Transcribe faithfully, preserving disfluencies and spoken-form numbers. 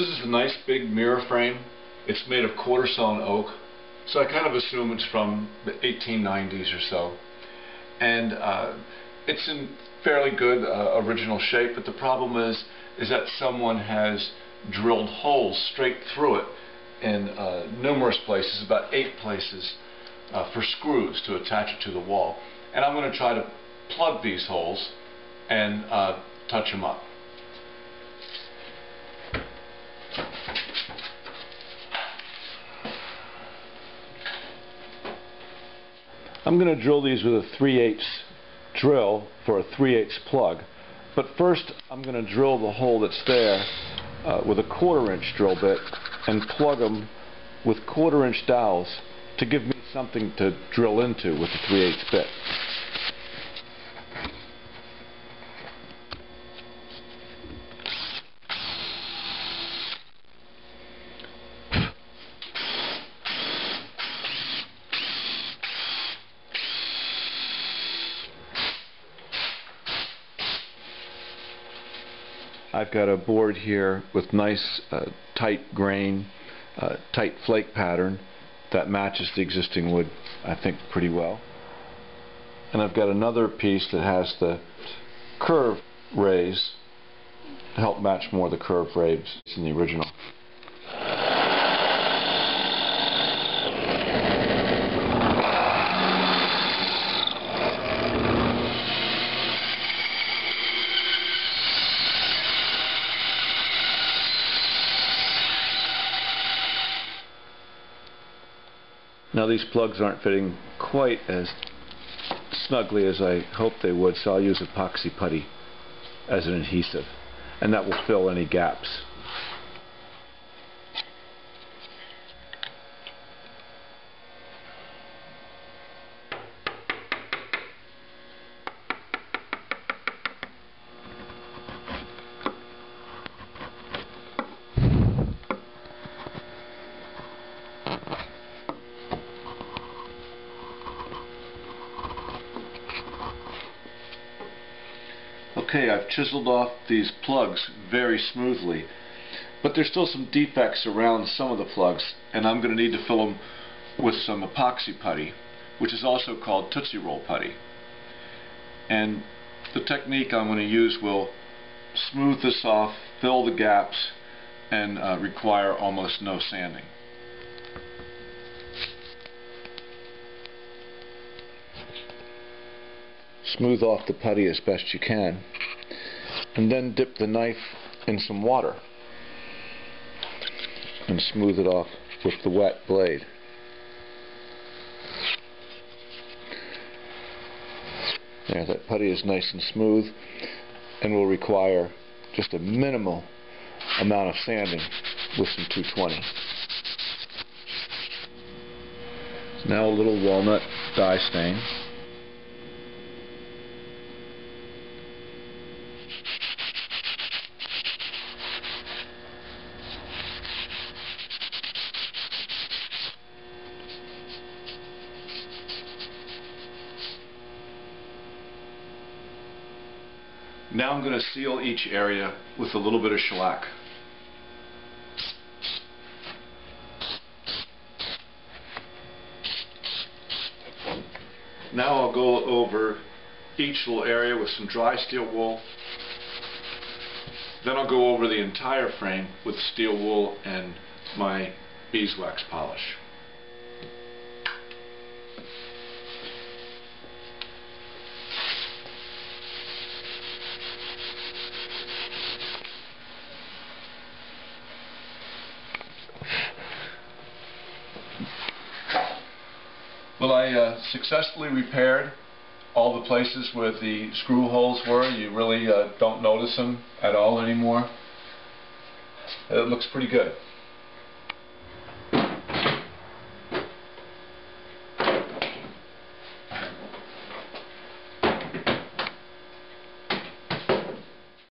This is a nice big mirror frame. It's made of Quartersawn oak, so I kind of assume it's from the eighteen nineties or so. And uh, it's in fairly good uh, original shape, but the problem is is that someone has drilled holes straight through it in uh, numerous places, about eight places, uh, for screws to attach it to the wall. And I'm going to try to plug these holes and uh, touch them up. I'm going to drill these with a three eighths drill for a three eighths plug, but first I'm going to drill the hole that's there uh, with a quarter inch drill bit and plug them with quarter inch dowels to give me something to drill into with the three eighths bit. I've got a board here with nice uh, tight grain, uh, tight flake pattern that matches the existing wood, I think, pretty well. And I've got another piece that has the curve rays to help match more the curve rays in the original. Now these plugs aren't fitting quite as snugly as I hoped they would, so I'll use epoxy putty as an adhesive, and that will fill any gaps. Okay, I've chiseled off these plugs very smoothly, but there's still some defects around some of the plugs, and I'm going to need to fill them with some epoxy putty, which is also called Tootsie Roll putty. And the technique I'm going to use will smooth this off, fill the gaps, and uh, require almost no sanding. Smooth off the putty as best you can, and then dip the knife in some water and smooth it off with the wet blade. There, that putty is nice and smooth and will require just a minimal amount of sanding with some two twenty. Now a little walnut dye stain. Now I'm going to seal each area with a little bit of shellac. Now I'll go over each little area with some dry steel wool. Then I'll go over the entire frame with steel wool and my beeswax polish. Well, I uh, successfully repaired all the places where the screw holes were. You really uh, don't notice them at all anymore. It looks pretty good.